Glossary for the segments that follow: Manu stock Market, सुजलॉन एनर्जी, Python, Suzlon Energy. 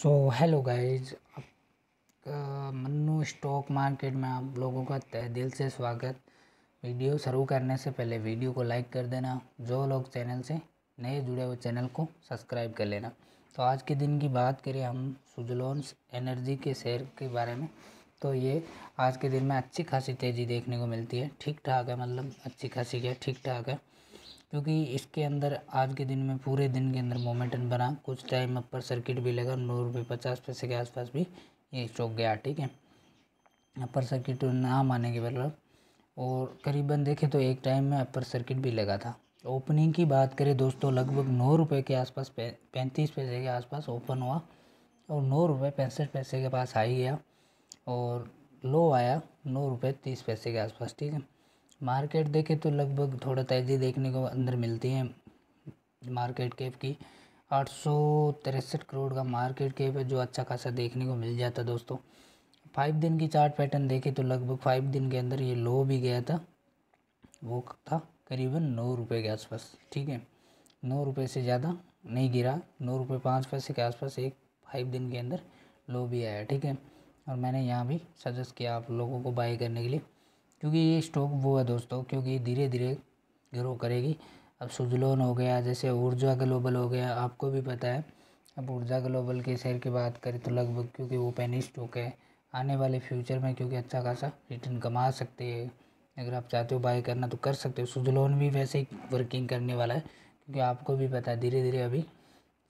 So hello guys, आपका Mannu stock market में आप लोगों का तहे दिल से स्वागत। वीडियो शुरू करने से पहले वीडियो को लाइक कर देना। जो लोग चैनल से नए जुड़े हुए चैनल को सब्सक्राइब कर लेना। तो आज के दिन की बात करें हम सुजलॉन एनर्जी के शेयर के बारे में, तो ये आज के दिन में अच्छी खासी तेज़ी देखने को मिलती है। ठीक ठाक है, मतलब अच्छी खासी क्या ठीक ठाक है, क्योंकि इसके अंदर आज के दिन में पूरे दिन के अंदर मोमेंटम बना। कुछ टाइम अपर सर्किट भी लगा, ₹9.50 के आसपास भी ये चौक गया। ठीक है, अपर सर्किट ना माने के मतलब, और करीबन देखें तो एक टाइम में अपर सर्किट भी लगा था। ओपनिंग की बात करें दोस्तों, लगभग ₹9 के आसपास 35 पैसे के आसपास ओपन हुआ और ₹9.65 के पास हाई गया और लो आया ₹9.30 के आसपास। ठीक है, मार्केट देखे तो लगभग थोड़ा तेज़ी देखने को अंदर मिलती है। मार्केट कैप की 863 करोड़ का मार्केट कैप है, जो अच्छा खासा देखने को मिल जाता दोस्तों। 5 दिन की चार्ट पैटर्न देखे तो लगभग 5 दिन के अंदर ये लो भी गया था, वो था करीबन ₹9 के आसपास। ठीक है, ₹9 से ज़्यादा नहीं गिरा, ₹9.05 के आसपास एक 5 दिन के अंदर लो भी आया। ठीक है, और मैंने यहाँ भी सजेस्ट किया आप लोगों को बाई करने के लिए, क्योंकि ये स्टॉक वो है दोस्तों, क्योंकि धीरे धीरे ग्रो करेगी। अब सुजलॉन हो गया, जैसे ऊर्जा ग्लोबल हो गया, आपको भी पता है। अब ऊर्जा ग्लोबल के शेयर की बात करें तो लगभग, क्योंकि वो पेनी स्टॉक है, आने वाले फ्यूचर में क्योंकि अच्छा खासा रिटर्न कमा सकते हैं। अगर आप चाहते हो बाय करना तो कर सकते हो। सुजलॉन भी वैसे ही वर्किंग करने वाला है, क्योंकि आपको भी पता है धीरे धीरे अभी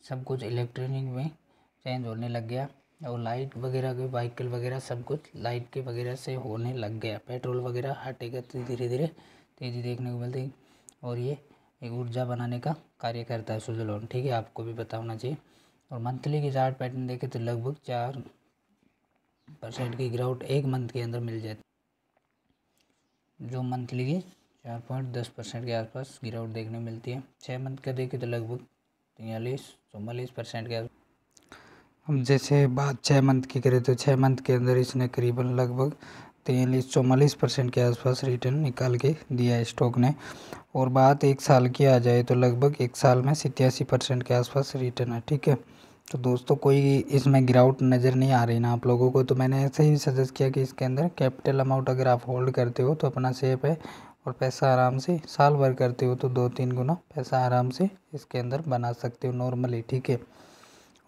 सब कुछ इलेक्ट्रॉनिक में चेंज होने लग गया और लाइट वगैरह के व्हीकल वगैरह सब कुछ लाइट के वगैरह से होने लग गया। पेट्रोल वगैरह हटेगा तो धीरे धीरे तेज़ी देखने को मिलती है। और ये एक ऊर्जा बनाने का कार्य करता है सुजलॉन। ठीक है, आपको भी पता होना चाहिए। और मंथली के चार्ट पैटर्न देखें तो लगभग 4% की गिरावट एक मंथ के अंदर मिल जाती, जो मंथली की 4.10% के आसपास गिरावट देखने को मिलती है। 6 मंथ का देखें तो लगभग 43-44% के आसपास। हम जैसे बात 6 मंथ की करें तो 6 मंथ के अंदर इसने करीबन लगभग 43-44% के आसपास रिटर्न निकाल के दिया है स्टॉक ने। और बात 1 साल की आ जाए तो लगभग 1 साल में 87% के आसपास रिटर्न है। ठीक है, तो दोस्तों कोई इसमें गिरावट नज़र नहीं आ रही ना आप लोगों को, तो मैंने ऐसे ही सजेस्ट किया कि इसके अंदर कैपिटल अमाउंट अगर आप होल्ड करते हो तो अपना सेफ है, और पैसा आराम से साल भर करते हो तो 2-3 गुना पैसा आराम से इसके अंदर बना सकते हो नॉर्मली। ठीक है,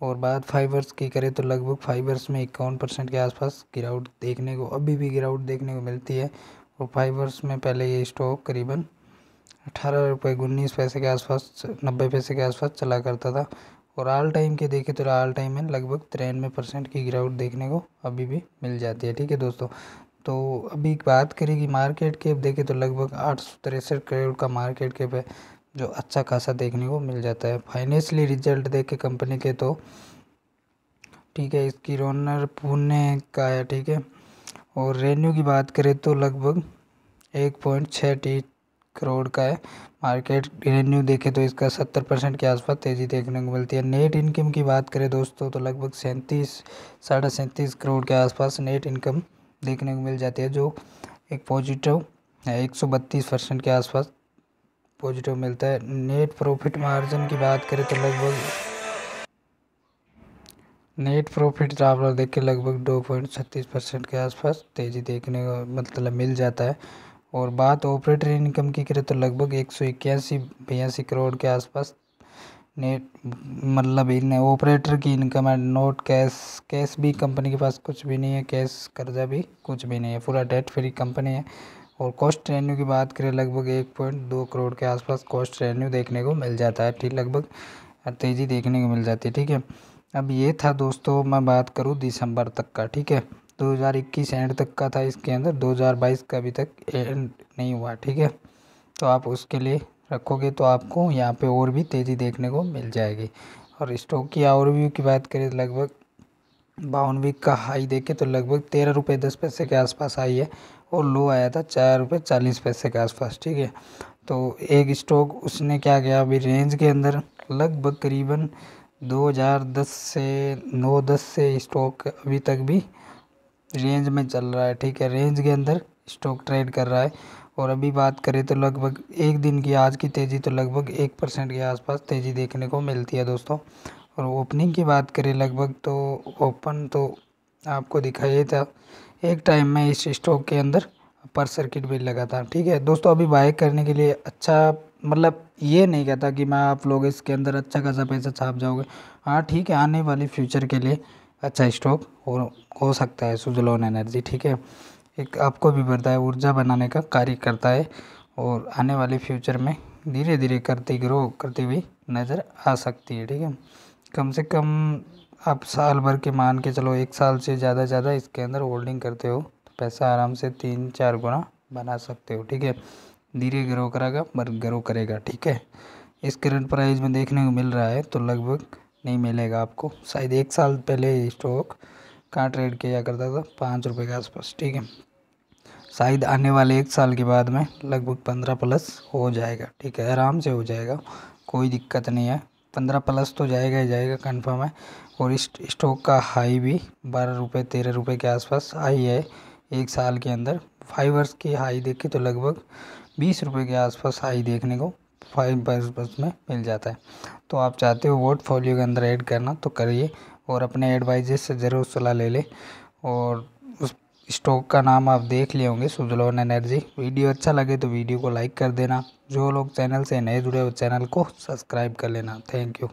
और बात 5 वर्ष की करें तो लगभग 5 वर्ष में 51% के आसपास गिरावट देखने को, अभी भी गिरावट देखने को मिलती है। और 5 वर्ष में पहले ये स्टॉक करीबन ₹18.19 के आसपास, 90 पैसे के आसपास चला करता था। और ऑल टाइम के देखें तो ऑल टाइम में लगभग 93% की गिरावट देखने को अभी भी मिल जाती है। ठीक है दोस्तों, तो अभी बात करें कि मार्केट कैप देखें तो लगभग 863 करोड़ का मार्केट कैप है, जो अच्छा खासा देखने को मिल जाता है। फाइनेंशियली रिजल्ट देख के कंपनी के तो ठीक है, इसकी रोनर पुणे का है। ठीक है, और रेवेन्यू की बात करें तो लगभग 1.6 करोड़ का है मार्केट रेवेन्यू। देखें तो इसका 70% के आसपास तेज़ी देखने को मिलती है। नेट इनकम की बात करें दोस्तों तो लगभग 37-37.5 करोड़ के आसपास नेट इनकम देखने को मिल जाती है, जो एक पॉजिटिव 132% के आसपास पॉजिटिव मिलता है। नेट प्रॉफिट मार्जिन की बात करें तो लगभग नेट प्रॉफिट आप लोग देख के लगभग 2.36% के आसपास तेज़ी देखने को मतलब मिल जाता है। और बात ऑपरेटर इनकम की करें तो लगभग 181-82 करोड़ के आसपास नेट मतलब इन ऑपरेटर की इनकम है। नोट कैश भी कंपनी के पास कुछ भी नहीं है, कैश कर्जा भी कुछ भी नहीं है, पूरा डेट फ्री कंपनी है। और कॉस्ट रेवेन्यू की बात करें लगभग 1.2 करोड़ के आसपास कॉस्ट रेवेन्यू देखने को मिल जाता है। ठीक, लगभग तेज़ी देखने को मिल जाती है। ठीक है, अब ये था दोस्तों, मैं बात करूँ दिसंबर तक का, ठीक है 2021 एंड तक का था। इसके अंदर 2022 का अभी तक एंड नहीं हुआ। ठीक है, तो आप उसके लिए रखोगे तो आपको यहाँ पे और भी तेज़ी देखने को मिल जाएगी। और स्टॉक की ओवरव्यू की बात करें लगभग 52 वीक का हाई देखें तो लगभग ₹13.10 के आसपास हाई है और लो आया था ₹4.40 के आसपास। ठीक है, तो एक स्टॉक उसने क्या किया, अभी रेंज के अंदर लगभग करीबन 2010 से स्टॉक अभी तक भी रेंज में चल रहा है। ठीक है, रेंज के अंदर स्टॉक ट्रेड कर रहा है। और अभी बात करें तो लगभग एक दिन की आज की तेज़ी तो लगभग 1% के आसपास तेज़ी देखने को मिलती है दोस्तों। और ओपनिंग की बात करें लगभग तो ओपन तो आपको दिखाई था एक टाइम में इस स्टॉक के अंदर पर सर्किट भी लगा था। ठीक है दोस्तों, अभी बाय करने के लिए अच्छा मतलब ये नहीं कहता कि मैं आप लोग इसके अंदर अच्छा खासा पैसा छाप जाओगे। हाँ ठीक है, आने वाले फ्यूचर के लिए अच्छा स्टॉक हो सकता है सुजलॉन एनर्जी। ठीक है, एक आपको भी पता है ऊर्जा बनाने का कार्य करता है और आने वाले फ्यूचर में धीरे धीरे ग्रो करती हुई नज़र आ सकती है। ठीक है, कम से कम आप साल भर के मान के चलो, एक साल से ज़्यादा इसके अंदर होल्डिंग करते हो तो पैसा आराम से 3-4 गुना बना सकते हो। ठीक है, धीरे ग्रो करेगा पर ग्रो करेगा। ठीक है, इस करंट प्राइस में देखने को मिल रहा है तो लगभग नहीं मिलेगा आपको। शायद एक साल पहले स्टॉक कहाँ ट्रेड किया करता था, ₹5 के आसपास। ठीक है, शायद आने वाले एक साल के बाद में लगभग 15+ हो जाएगा। ठीक है, आराम से हो जाएगा, कोई दिक्कत नहीं है। 15+ तो जाएगा ही जाएगा, कंफर्म है। और इस स्टॉक का हाई भी ₹12-13 के आसपास हाई है एक साल के अंदर। 5 वर्ष की हाई देखी तो लगभग ₹20 के आसपास हाई देखने को 5 वर्ष में मिल जाता है। तो आप चाहते हो पोर्टफोलियो के अंदर ऐड करना तो करिए और अपने एडवाइजर से ज़रूर सलाह ले लें। और उस स्टॉक का नाम आप देख लिए होंगे, सुजलॉन एनर्जी। वीडियो अच्छा लगे तो वीडियो को लाइक कर देना। जो लोग चैनल से नए जुड़े हो चैनल को सब्सक्राइब कर लेना। Thank you.